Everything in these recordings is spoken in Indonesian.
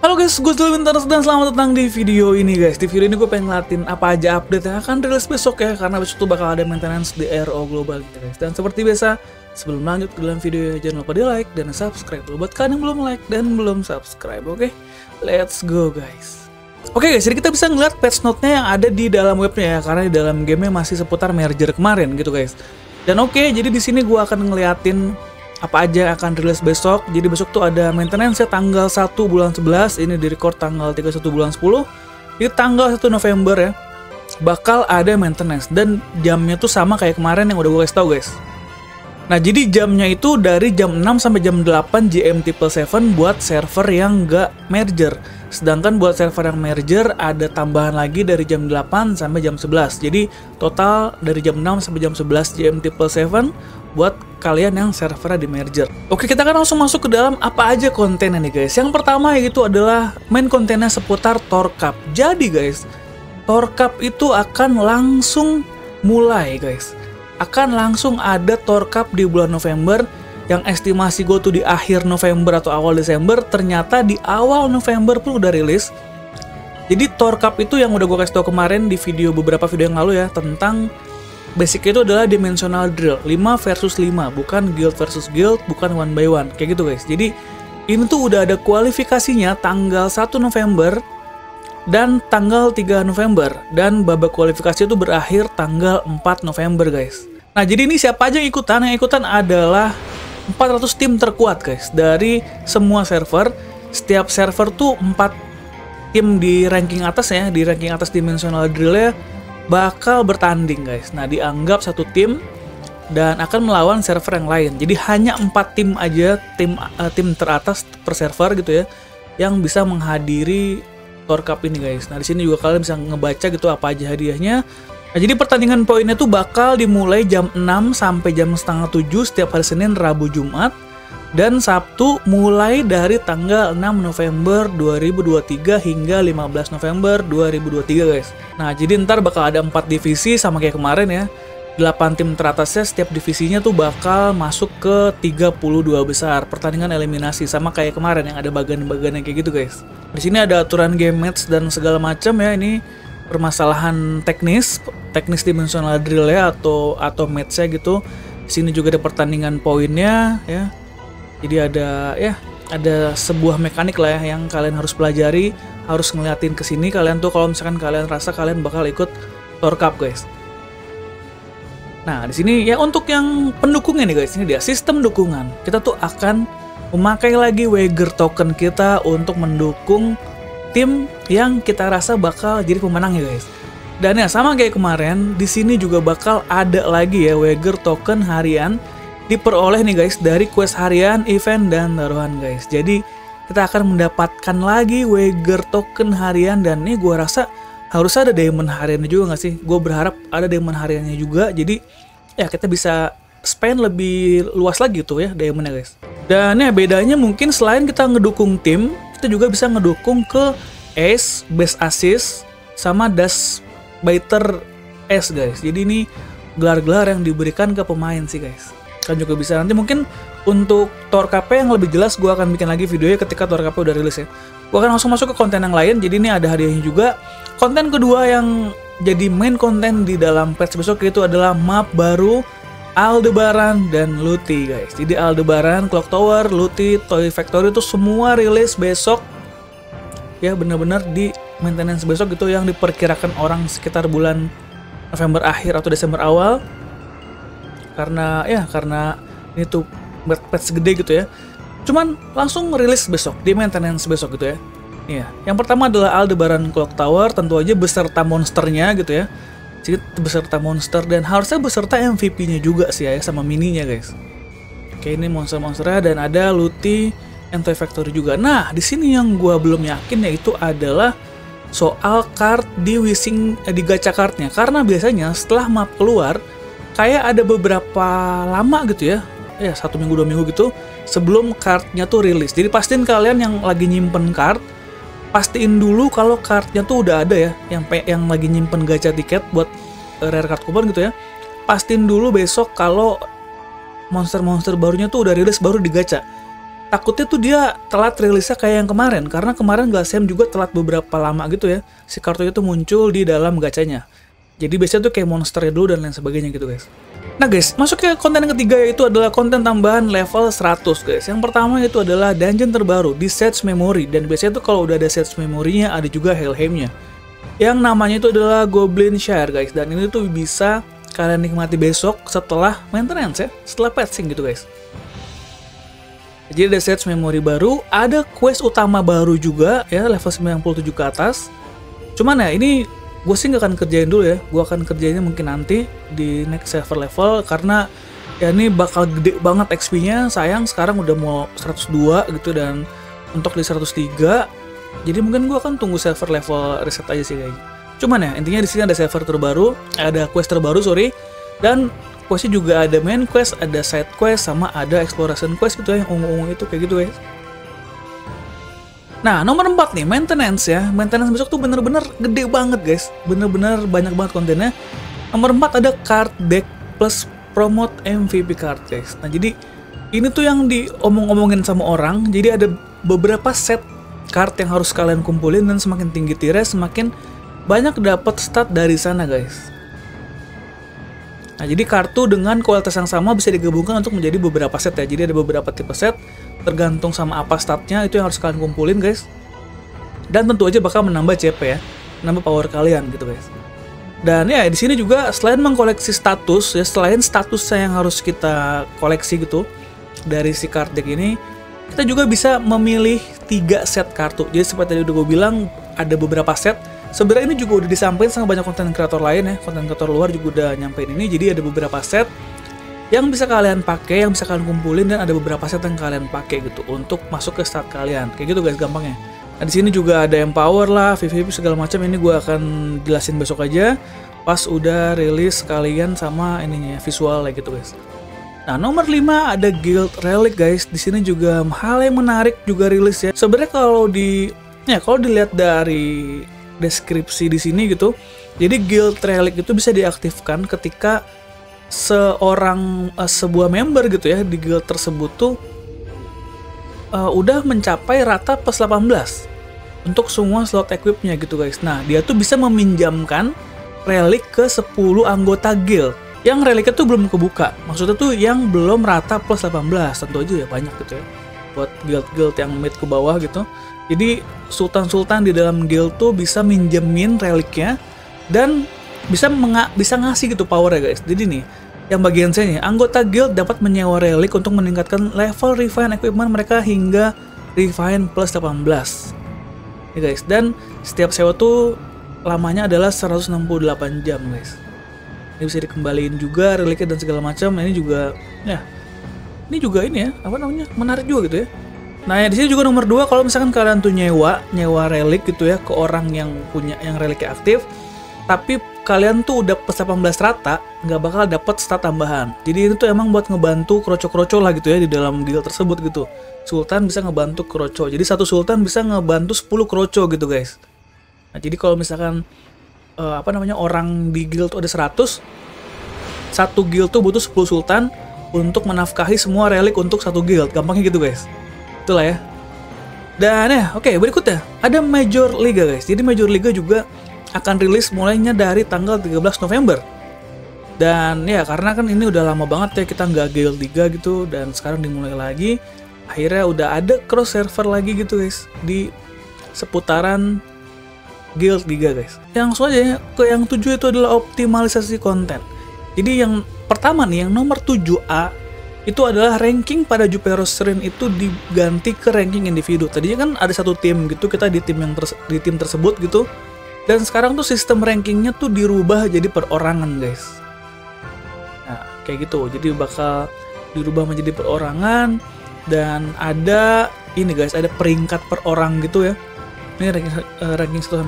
Halo guys, gue Zeal Winters dan selamat datang di video ini guys. Di video ini gue pengen ngeliatin apa aja update yang akan rilis besok ya, karena besok tuh bakal ada maintenance di RO Global gitu guys. Dan seperti biasa, sebelum lanjut ke dalam video, jangan lupa di like dan subscribe dulu buat kalian yang belum like dan belum subscribe, oke? Let's go guys. Oke guys, jadi kita bisa ngeliat patch note-nya yang ada di dalam webnya ya, karena di dalam gamenya masih seputar merger kemarin gitu guys. Dan oke, jadi di sini gue akan ngeliatin apa aja akan rilis besok. Jadi besok tuh ada maintenance ya, tanggal 1 bulan 11, ini direcord tanggal 31 bulan 10. Ini tanggal 1 November ya, bakal ada maintenance dan jamnya tuh sama kayak kemarin yang udah gue kasih tau guys. Nah, jadi jamnya itu dari jam 6 sampai jam 8 GMT+7 buat server yang gak merger. Sedangkan buat server yang merger ada tambahan lagi dari jam 8 sampai jam 11. Jadi total dari jam 6 sampai jam 11 GMT+7 buat kalian yang servernya di merger. Oke, kita akan langsung masuk ke dalam apa aja kontennya nih guys. Yang pertama yaitu adalah main kontennya seputar Thor Cup. Jadi guys, Thor Cup itu akan langsung mulai guys. Akan langsung ada Thor Cup di bulan November. Yang estimasi gue tuh di akhir November atau awal Desember, ternyata di awal November pun udah rilis. Jadi Thor Cup itu yang udah gue kasih tau kemarin di video, beberapa video yang lalu ya, tentang basic itu adalah dimensional drill 5 versus 5, bukan guild versus guild, bukan one by one kayak gitu guys. Jadi ini tuh udah ada kualifikasinya tanggal 1 November dan tanggal 3 November, dan babak kualifikasi itu berakhir tanggal 4 November guys. Nah, jadi ini siapa aja yang ikutan? Yang ikutan adalah 400 tim terkuat guys dari semua server. Setiap server tuh 4 tim di ranking atas ya, di ranking atas dimensional drillnya bakal bertanding guys. Nah, dianggap satu tim dan akan melawan server yang lain. Jadi hanya 4 tim aja, tim teratas per server gitu ya, yang bisa menghadiri Thor Cup ini guys. Nah, di sini juga kalian bisa ngebaca gitu apa aja hadiahnya. Nah, jadi pertandingan poinnya tuh bakal dimulai jam 6 sampai jam setengah 7 setiap hari Senin, Rabu, Jumat, dan Sabtu, mulai dari tanggal 6 November 2023 hingga 15 November 2023 guys. Nah, jadi ntar bakal ada 4 divisi sama kayak kemarin ya. 8 tim teratasnya, setiap divisinya tuh bakal masuk ke 32 besar. Pertandingan eliminasi sama kayak kemarin yang ada bagian-bagiannya kayak gitu guys. Di sini ada aturan game match dan segala macam ya. Ini permasalahan teknis dimensional drill ya, atau match-nya gitu. Di sini juga ada pertandingan poinnya ya. Jadi ada sebuah mekanik lah ya yang kalian harus pelajari, harus ngeliatin ke sini kalian tuh kalau misalkan kalian rasa kalian bakal ikut Thor Cup guys. Nah, di sini ya untuk yang pendukungnya nih guys, ini dia sistem dukungan. Kita tuh akan memakai lagi wager token kita untuk mendukung tim yang kita rasa bakal jadi pemenangnya guys. Dan ya sama kayak kemarin, di sini juga bakal ada lagi ya wager token harian, diperoleh nih guys dari quest harian, event, dan taruhan guys. Jadi kita akan mendapatkan lagi wager token harian, dan ini gue rasa harus ada diamond hariannya juga gak sih? Gue berharap ada diamond hariannya juga, jadi ya kita bisa spend lebih luas lagi tuh ya diamondnya guys. Dan ya bedanya mungkin selain kita ngedukung tim, kita juga bisa ngedukung ke ace, base assist, sama dash biter ace guys. Jadi ini gelar-gelar yang diberikan ke pemain sih guys. Kan juga bisa nanti mungkin untuk Thor Cup yang lebih jelas gue akan bikin lagi videonya ketika Thor Cup udah rilis ya. Gue akan langsung masuk ke konten yang lain. Jadi ini ada hadiahnya juga. Konten kedua yang jadi main konten di dalam patch besok itu adalah map baru Aldebaran dan Lutie guys. Jadi Aldebaran, Clock Tower, Lutie, Toy Factory itu semua rilis besok ya, bener-bener di maintenance besok itu, yang diperkirakan orang sekitar bulan November akhir atau Desember awal. Karena ini tuh patch gede gitu ya. Cuman langsung rilis besok di maintenance besok gitu ya. Iya, yang pertama adalah Aldebaran Clock Tower, tentu aja beserta monsternya gitu ya. Jadi beserta monster dan harusnya beserta MVP-nya juga sih ya, sama mininya guys. Oke, ini monster-monsternya, dan ada Lutie and Toy Factory juga. Nah, di sini yang gua belum yakin yaitu adalah soal card di wishing, di gacha cardnya. Karena biasanya setelah map keluar kayak ada beberapa lama gitu ya, 1 minggu 2 minggu gitu sebelum cardnya tuh rilis. Jadi pastiin kalian yang lagi nyimpen card, pastiin dulu kalau cardnya tuh udah ada ya. Yang lagi nyimpen gacha tiket buat rare card coupon gitu ya, pastiin dulu besok kalau monster-monster barunya tuh udah rilis baru digacha. Takutnya tuh dia telat rilisnya kayak yang kemarin, karena kemarin Glasium juga telat beberapa lama gitu ya. Si kartunya tuh muncul di dalam gacanya. Jadi biasanya tuh kayak monsternya dulu dan lain sebagainya gitu guys. Nah guys, masuk ke konten yang ketiga, yaitu adalah konten tambahan level 100 guys. Yang pertama itu adalah dungeon terbaru di Sets Memory. Dan biasanya tuh kalau udah ada Sets Memory-nya ada juga Helheim-nya. Yang namanya itu adalah Goblin Shire guys. Dan ini tuh bisa kalian nikmati besok setelah maintenance ya, setelah patching gitu guys. Jadi ada Sets Memory baru, ada quest utama baru juga ya, level 97 ke atas. Cuman ya ini gue sih nggak akan kerjain dulu ya, gue akan kerjainnya mungkin nanti di next server level, karena ya ini bakal gede banget XP-nya. Sayang sekarang udah mau 102 gitu dan untuk di 103, jadi mungkin gue akan tunggu server level reset aja sih kayaknya. Cuman ya intinya di sini ada server terbaru, ada quest terbaru sorry, dan questnya juga ada main quest, ada side quest, sama ada exploration quest gitu ya, yang ungu-ungu itu kayak gitu guys. Nah, nomor 4 nih, maintenance ya. Maintenance besok tuh bener-bener gede banget guys. Bener-bener banyak banget kontennya. Nomor 4 ada card deck plus promote MVP card guys. Nah, jadi ini tuh yang diomong-omongin sama orang. Jadi ada beberapa set card yang harus kalian kumpulin, dan semakin tinggi tier semakin banyak dapat stat dari sana guys. Nah, jadi kartu dengan kualitas yang sama bisa digabungkan untuk menjadi beberapa set ya. Jadi ada beberapa tipe set, tergantung sama apa statnya, itu yang harus kalian kumpulin guys. Dan tentu aja bakal menambah CP ya, menambah power kalian gitu guys. Dan ya di sini juga selain mengkoleksi status ya, selain statusnya yang harus kita koleksi gitu dari si card deck ini, kita juga bisa memilih 3 set kartu. Jadi seperti tadi udah gue bilang, ada beberapa set. Sebenarnya ini juga udah disampaikan sama banyak konten kreator lain ya, konten kreator luar juga udah nyampein ini. Jadi ada beberapa set yang bisa kalian pakai, yang bisa kalian kumpulin, dan ada beberapa set yang kalian pakai gitu untuk masuk ke start kalian. Kayak gitu guys gampangnya. Nah di sini juga ada empower lah, VVIP segala macam. Ini gue akan jelasin besok aja pas udah rilis kalian sama ininya visual kayak gitu guys. Nah, nomor 5 ada Guild Relic guys. Di sini juga hal yang menarik juga rilis ya. Sebenarnya kalau dilihat dari deskripsi di sini gitu. Jadi Guild Relic itu bisa diaktifkan ketika sebuah member gitu ya di guild tersebut tuh udah mencapai rata plus 18 untuk semua slot equipnya gitu guys. Nah, dia tuh bisa meminjamkan relik ke 10 anggota guild yang reliknya tuh belum kebuka. Maksudnya tuh yang belum rata plus 18, tentu aja ya banyak gitu ya. Buat guild-guild yang mid ke bawah gitu. Jadi sultan-sultan di dalam guild tuh bisa minjemin reliknya dan bisa ngasih gitu powernya guys. Jadi nih, yang bagian C nih, anggota guild dapat menyewa relik untuk meningkatkan level refine equipment mereka hingga refine plus 18 ya guys. Dan setiap sewa tuh lamanya adalah 168 jam guys. Ini bisa dikembaliin juga reliknya dan segala macam. Nah, ini juga menarik juga gitu ya. Nah ya, di sini juga nomor 2, kalau misalkan kalian tuh nyewa relik gitu ya ke orang yang punya yang reliknya aktif, tapi kalian tuh udah plus 18 rata, nggak bakal dapat stat tambahan. Jadi itu tuh emang buat ngebantu kroco-kroco lah gitu ya di dalam guild tersebut gitu. Sultan bisa ngebantu kroco. Jadi satu sultan bisa ngebantu 10 kroco gitu guys. Nah, jadi kalau misalkan orang di guild tuh ada 100, satu guild tuh butuh 10 sultan untuk menafkahi semua relik untuk satu guild. Gampangnya gitu guys. Itulah ya. Dan ya, oke, berikutnya ada Major Liga guys. Jadi Major Liga juga akan rilis mulainya dari tanggal 13 November. Dan ya karena kan ini udah lama banget ya kita nggak Guild Liga gitu, dan sekarang dimulai lagi. Akhirnya udah ada cross server lagi gitu guys di seputaran Guild Liga guys. Yang langsung aja ya, ke yang 7 itu adalah optimalisasi konten. Jadi yang pertama nih, yang nomor 7A itu adalah ranking pada Jupiter Serin itu diganti ke ranking individu. Tadinya kan ada satu tim gitu, kita di tim tersebut gitu. Dan sekarang tuh sistem rankingnya tuh dirubah jadi perorangan guys. Nah kayak gitu, jadi bakal dirubah menjadi perorangan. Dan ada ini guys, ada peringkat per orang gitu ya. Ini ranking 1-5,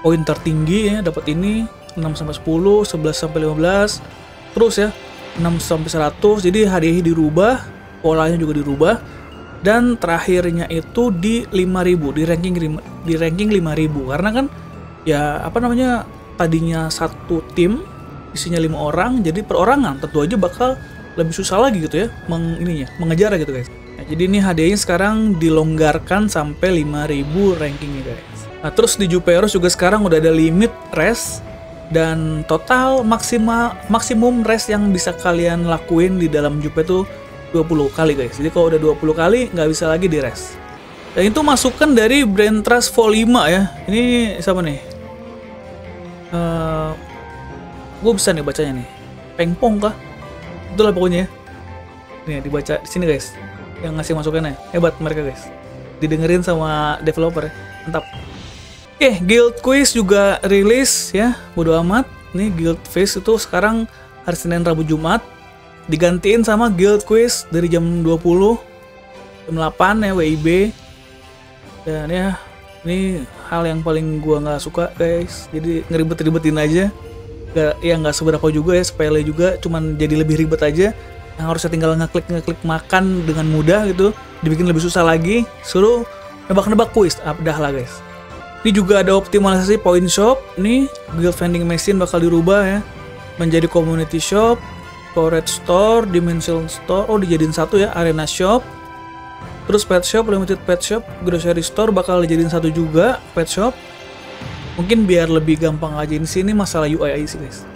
poin tertinggi ya dapat ini, 6-10, 11-15, terus ya 6-100. Jadi hadiahnya dirubah, polanya juga dirubah. Dan terakhirnya itu di 5.000, di ranking 5.000, karena kan ya tadinya satu tim isinya 5 orang jadi perorangan, tentu aja bakal lebih susah lagi gitu ya mengejar gitu guys. Nah, jadi ini hadiahnya sekarang dilonggarkan sampai 5000 rankingnya guys. Nah, terus di Juperos juga sekarang udah ada limit race dan total maksimum race yang bisa kalian lakuin di dalam Jupe tuh 20 kali guys. Jadi kalau udah 20 kali nggak bisa lagi di race. Dan itu masukan dari brand Trust Vol5 ya. Ini siapa nih? Gue bisa nih bacanya nih. Pengpong kah? Itulah pokoknya ya. Nih dibaca di sini guys. Yang ngasih masukannya hebat mereka guys, didengerin sama developer ya. Mantap. Oke, guild quiz juga rilis ya, bodo amat. Nih guild face itu sekarang hari Senin, Rabu, Jumat digantiin sama guild quiz dari jam 20 jam 8 ya WIB. Dan ya ini hal yang paling gua nggak suka guys, jadi ngeribet-ribetin aja, nggak seberapa juga ya, sepele juga, cuman jadi lebih ribet aja. Yang harusnya tinggal ngeklik makan dengan mudah gitu, dibikin lebih susah lagi, suruh nebak-nebak kuis, udah lah guys. Ini juga ada optimalisasi point shop, nih guild vending machine bakal dirubah ya, menjadi community shop, storage store, dimension store, oh dijadiin satu ya, arena shop, terus pet shop, limited pet shop, grocery store bakal dijadiin satu juga, pet shop, mungkin biar lebih gampang aja di sini masalah UI sih guys.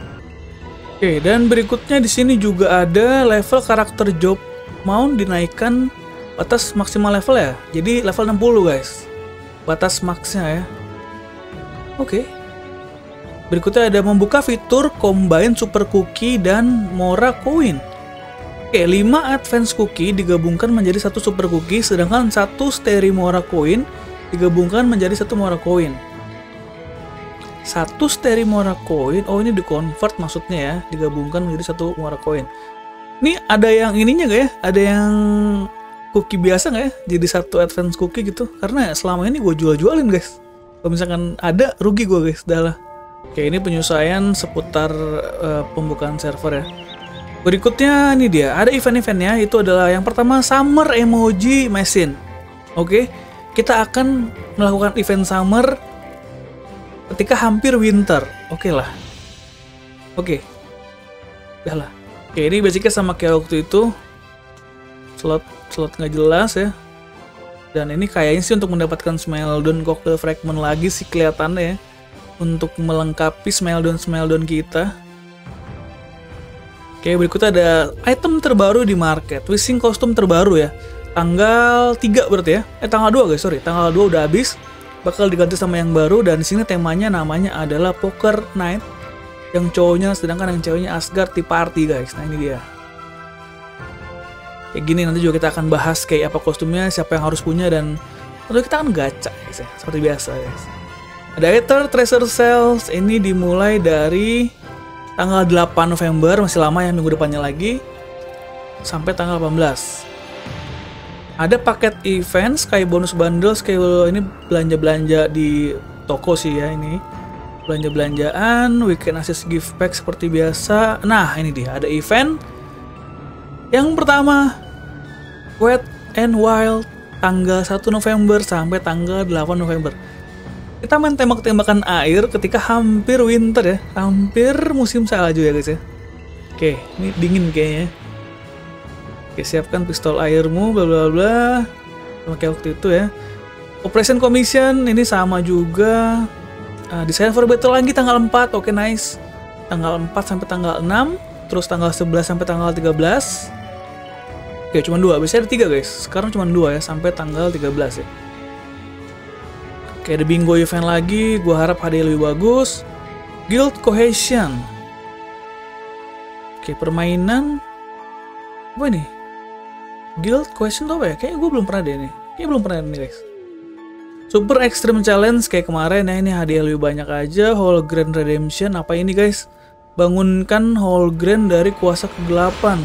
Oke, dan berikutnya di sini juga ada level karakter job mount dinaikkan batas maksimal level ya. Jadi level 60 guys. Batas maxnya ya. Oke. Berikutnya ada membuka fitur combine super cookie dan mora coin. Oke, 5 advance cookie digabungkan menjadi satu super cookie, sedangkan satu steri mora coin digabungkan menjadi satu mora coin. Satu steri mora coin, oh ini di convert maksudnya ya, digabungkan menjadi satu mora coin. Ini ada yang ininya gak ya, ada yang cookie biasa gak ya, jadi satu advance cookie gitu, karena selama ini gue jual-jualin guys, kalau misalkan ada rugi gue guys, dah lah. Oke, ini penyesuaian seputar pembukaan server ya. Berikutnya ini dia, ada event-eventnya, itu adalah yang pertama Summer Emoji Machine. Oke, kita akan melakukan event Summer ketika hampir winter. Oke lah. Oke. Udah lah. Oke, ini basicnya sama kayak waktu itu. Slot nggak jelas ya. Dan ini kayaknya sih untuk mendapatkan Smeltdown Cocktail Fragment lagi sih kelihatannya ya. Untuk melengkapi Smeltdown kita. Oke, berikutnya ada item terbaru di market. Wishing costume terbaru ya. Tanggal 3 berarti ya. Tanggal 2 guys, sorry. Tanggal 2 udah habis. Bakal diganti sama yang baru, dan di sini temanya namanya adalah Poker Night, yang cowoknya, sedangkan yang ceweknya Asgard Tea Party guys. Nah ini dia. Kayak gini nanti juga kita akan bahas kayak apa kostumnya, siapa yang harus punya, dan tentu kita akan gacha guys ya, seperti biasa guys. Ada Ether Treasure Sales, ini dimulai dari tanggal 8 November, masih lama ya, minggu depannya lagi, sampai tanggal 18. Ada paket event, Sky Bonus Bundle, Sky ini belanja-belanja di toko sih ya ini. Belanja-belanjaan, Weekend Access Gift Pack seperti biasa. Nah, ini dia, ada event. Yang pertama, Wet and Wild, tanggal 1 November sampai tanggal 8 November. Kita main tembak-tembakan air ketika hampir winter ya. Hampir musim salju ya guys ya. Oke, ini dingin kayaknya. Oke, siapkan pistol airmu, bla bla bla. Sama kayak waktu itu ya. Operation Commission ini sama juga. Design for Battle lagi tanggal 4. Oke, nice. Tanggal 4 sampai tanggal 6, terus tanggal 11 sampai tanggal 13. Oke, cuma 2. Biasanya ada 3, guys. Sekarang cuma 2 ya sampai tanggal 13 ya. Oke, ada bingo event lagi. Gua harap hadiah lebih bagus. Guild Cohesion. Oke, permainan apa ini? Guild question tuh apa ya? Kayaknya gue belum pernah deh nih. Kayaknya belum pernah nih guys. Super Extreme Challenge kayak kemarin ya, ini hadiah lebih banyak aja. Whole Grand Redemption, apa ini guys? Bangunkan Whole Grand dari kuasa kegelapan.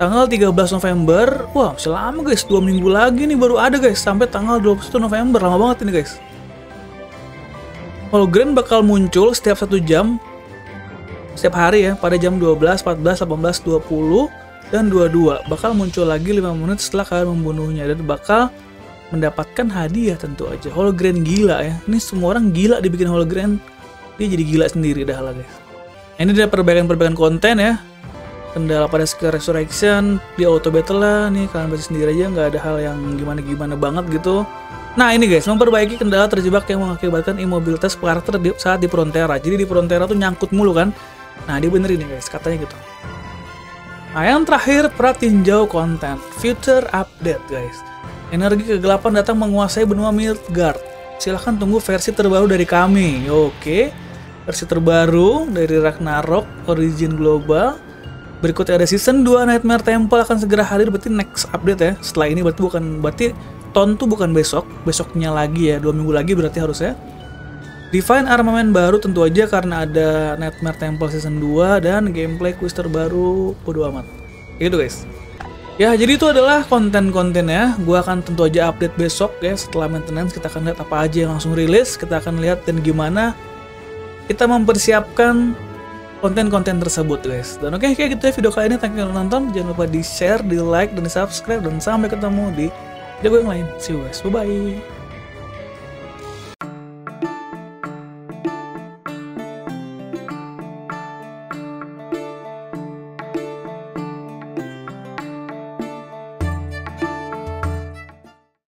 Tanggal 13 November. Wah, masih lama guys. 2 minggu lagi nih baru ada guys. Sampai tanggal 21 November. Lama banget ini guys. Whole Grand bakal muncul setiap 1 jam. Setiap hari ya, pada jam 12, 14, 18, 20. Dan 22 bakal muncul lagi 5 menit setelah kalian membunuhnya, dan bakal mendapatkan hadiah tentu aja. Hologram gila ya. Ini semua orang gila dibikin hologram. Dia jadi gila sendiri dah lah guys. Ini ada perbaikan-perbaikan konten ya. kendala pada skill resurrection, dia auto battle lah. Nih kalian baca sendiri aja, nggak ada hal yang gimana-gimana banget gitu. Nah ini guys, memperbaiki kendala terjebak yang mengakibatkan imobilitas karakter saat di Prontera. Jadi di Prontera tuh nyangkut mulu kan. Nah dibenerin nih guys, katanya gitu. Nah yang terakhir, perhatiin jauh konten future update guys. Energi kegelapan datang menguasai benua Midgard. Silahkan tunggu versi terbaru dari kami. Oke, versi terbaru dari Ragnarok Origin Global. Berikutnya ada season 2 Nightmare Temple akan segera hadir, berarti next update ya. Setelah ini berarti tahun tuh bukan besok, besoknya lagi ya, 2 minggu lagi berarti harusnya. Define armament baru tentu aja karena ada Nightmare Temple season 2 dan gameplay quiz terbaru. Bodo amat. Gitu guys. Ya, jadi itu adalah konten-kontennya. Gua akan tentu aja update besok ya, setelah maintenance kita akan lihat apa aja yang langsung rilis, kita akan lihat dan gimana kita mempersiapkan konten-konten tersebut guys. Dan oke, kayak gitu ya video kali ini. Thank you udah nonton. Jangan lupa di-share, di-like, dan di-subscribe, dan sampai ketemu di video gue yang lain. See you guys. Bye-bye.